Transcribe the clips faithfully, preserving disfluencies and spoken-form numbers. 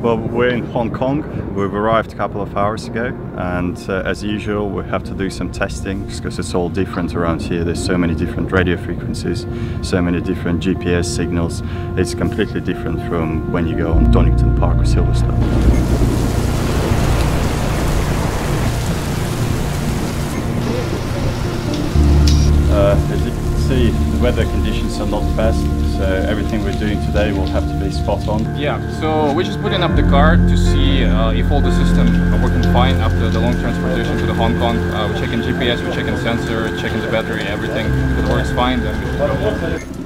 Well, we're in Hong Kong. We've arrived a couple of hours ago, and uh, as usual we have to do some testing because it's all different around here. There's so many different radio frequencies, so many different G P S signals. It's completely different from when you go on Donington Park or Silverstone. Uh, as you can see, the weather conditions are not best, so everything we're doing today will have to be spot on. Yeah, so we're just putting up the car to see uh, if all the systems are working fine after the long transportation to the Hong Kong. Uh, we're checking G P S, we're checking sensor, checking the battery, everything. If it works fine, then we should go on.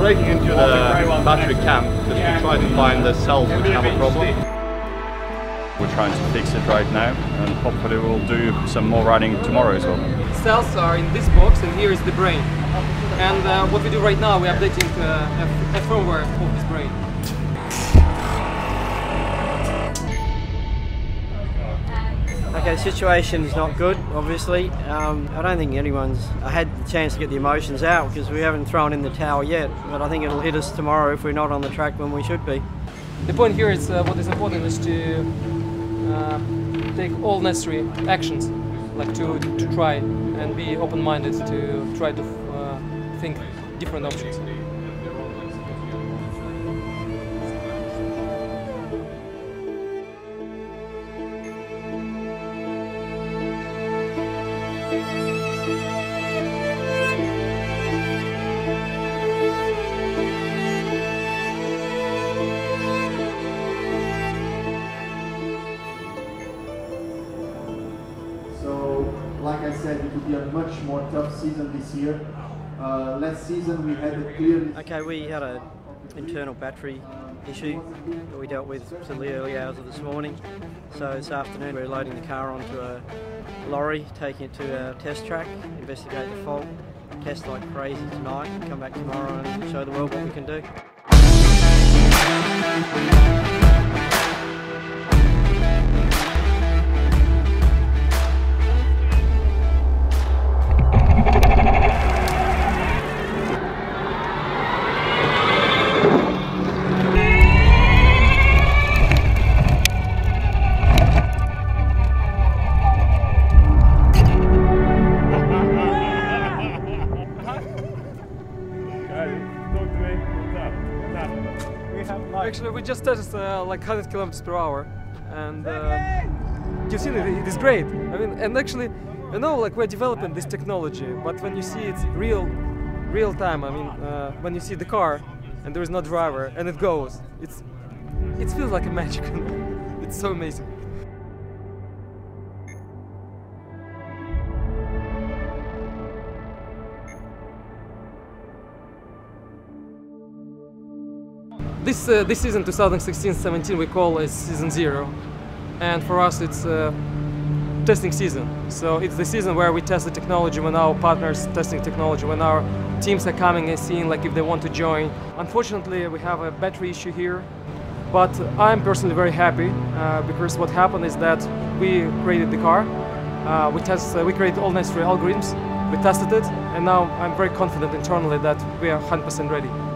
Breaking into the battery cam because we tried to find the cells which have a problem. We're trying to fix it right now, and hopefully we'll do some more running tomorrow as well. Cells are in this box, and here is the brain. And uh, what we do right now, we're updating uh, a firmware of this brain. Okay, the situation is not good, obviously. Um, I don't think anyone's I had the chance to get the emotions out because we haven't thrown in the towel yet, but I think it'll hit us tomorrow if we're not on the track when we should be. The point here is uh, what is important is to uh, take all necessary actions, like to, to try and be open-minded, to try to uh, think different options. Like I said, it will be a much more tough season this year. Uh, last season we had a clear... Okay, we had an internal battery issue that we dealt with to the early hours of this morning. So this afternoon we're loading the car onto a lorry, taking it to our test track, investigate the fault, test like crazy tonight, come back tomorrow and show the world what we can do. Actually, we just touched uh, like one hundred kilometers per hour, and uh, you've seen it, it is great. I mean, and actually, you know, like we're developing this technology, but when you see it's real, real time, I mean, uh, when you see the car and there is no driver and it goes, it's, it feels like a magic. It's so amazing. This, uh, this season, two thousand sixteen seventeen, we call it season zero, and for us it's uh, testing season. So it's the season where we test the technology, when our partners testing technology, when our teams are coming and seeing like if they want to join. Unfortunately, we have a battery issue here, but I'm personally very happy uh, because what happened is that we created the car, uh, we test, uh, we created all necessary algorithms, we tested it, and now I'm very confident internally that we are one hundred percent ready.